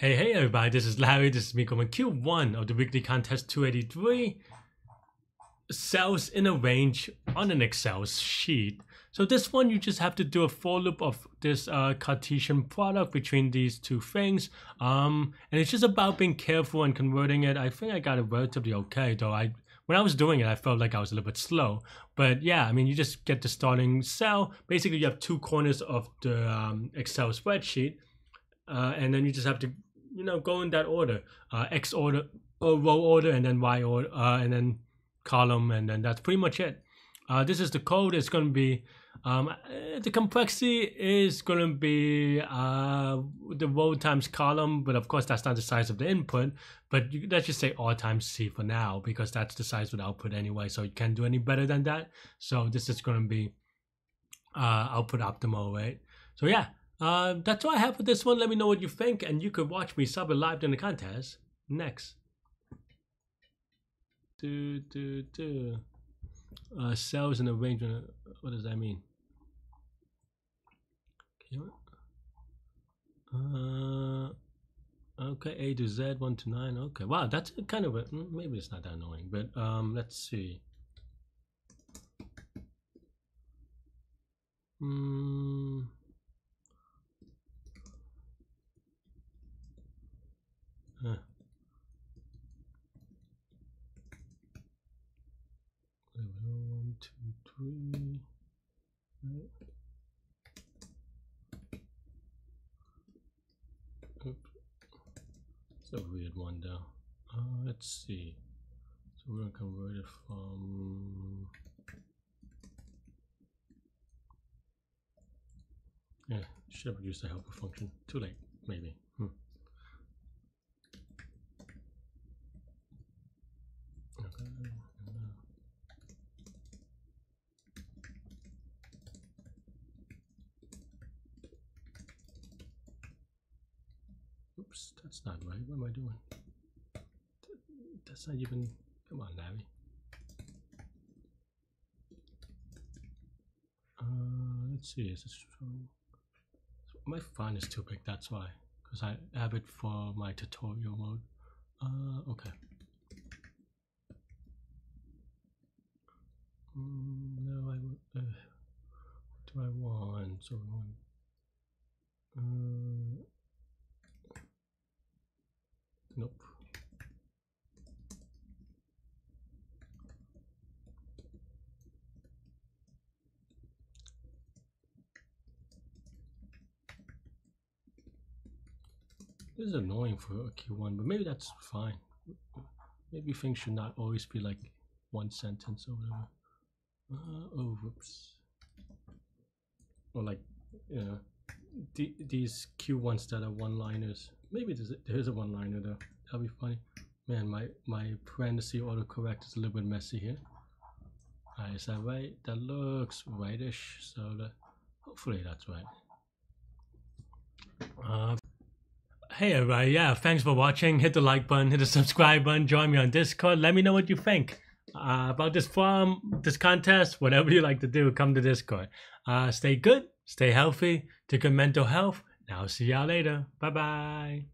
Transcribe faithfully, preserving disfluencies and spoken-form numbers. Hey, hey everybody, this is Larry, this is me coming Q one of the weekly contest two eighty-three, cells in a range on an Excel sheet. So this one you just have to do a for loop of this uh, Cartesian product between these two things. Um, and it's just about being careful and converting it. I think I got it relatively okay though. I When I was doing it, I felt like I was a little bit slow. But yeah, I mean, you just get the starting cell. Basically, you have two corners of the um, Excel spreadsheet. Uh, and then you just have to you know, go in that order, uh, X order, or row order, and then Y order, uh, and then column, and then that's pretty much it. Uh, this is the code. It's going to be, um, the complexity is going to be uh, the row times column, but of course that's not the size of the input, but you, let's just say R times C for now, because that's the size of the output anyway, so you can't do any better than that. So this is going to be uh, output optimal, right? So yeah. Uh, that's all I have for this one. Let me know what you think, and you could watch me sub it live during the contest next. Do, do, do. Uh, cells in a range. What does that mean? Uh, okay, A to Z, one to nine. Okay, wow, that's kind of a, maybe it's not that annoying, but um, let's see. Hmm. Huh. One, two, three. Oops. It's a weird one though. Uh, let's see. So we're gonna convert it from yeah. Should have used the helper function. Too late, maybe. Hmm. Oops, that's not right. What am I doing? That's not even. Come on, Larry. Uh, let's see. Is it strong? My font is too big. That's why. Because I have it for my tutorial mode. Uh, okay. Mm, no, I. Uh, what do I want? So I want. Uh, Nope. This is annoying for a Q one, but maybe that's fine. Maybe things should not always be like one sentence or whatever. Uh, oh, whoops. Or like, yeah, you know, th these Q ones that are one-liners. Maybe there's a, there's a one-liner though. That'll be funny. Man, my my parenthesis autocorrect is a little bit messy here. Alright, is that right? That looks rightish. So that, hopefully that's right. Uh, hey everybody, yeah. Thanks for watching. Hit the like button. Hit the subscribe button. Join me on Discord. Let me know what you think uh, about this forum, this contest, whatever you like to do. Come to Discord. Uh, stay good. Stay healthy. Take good mental health. I'll see y'all later. Bye bye.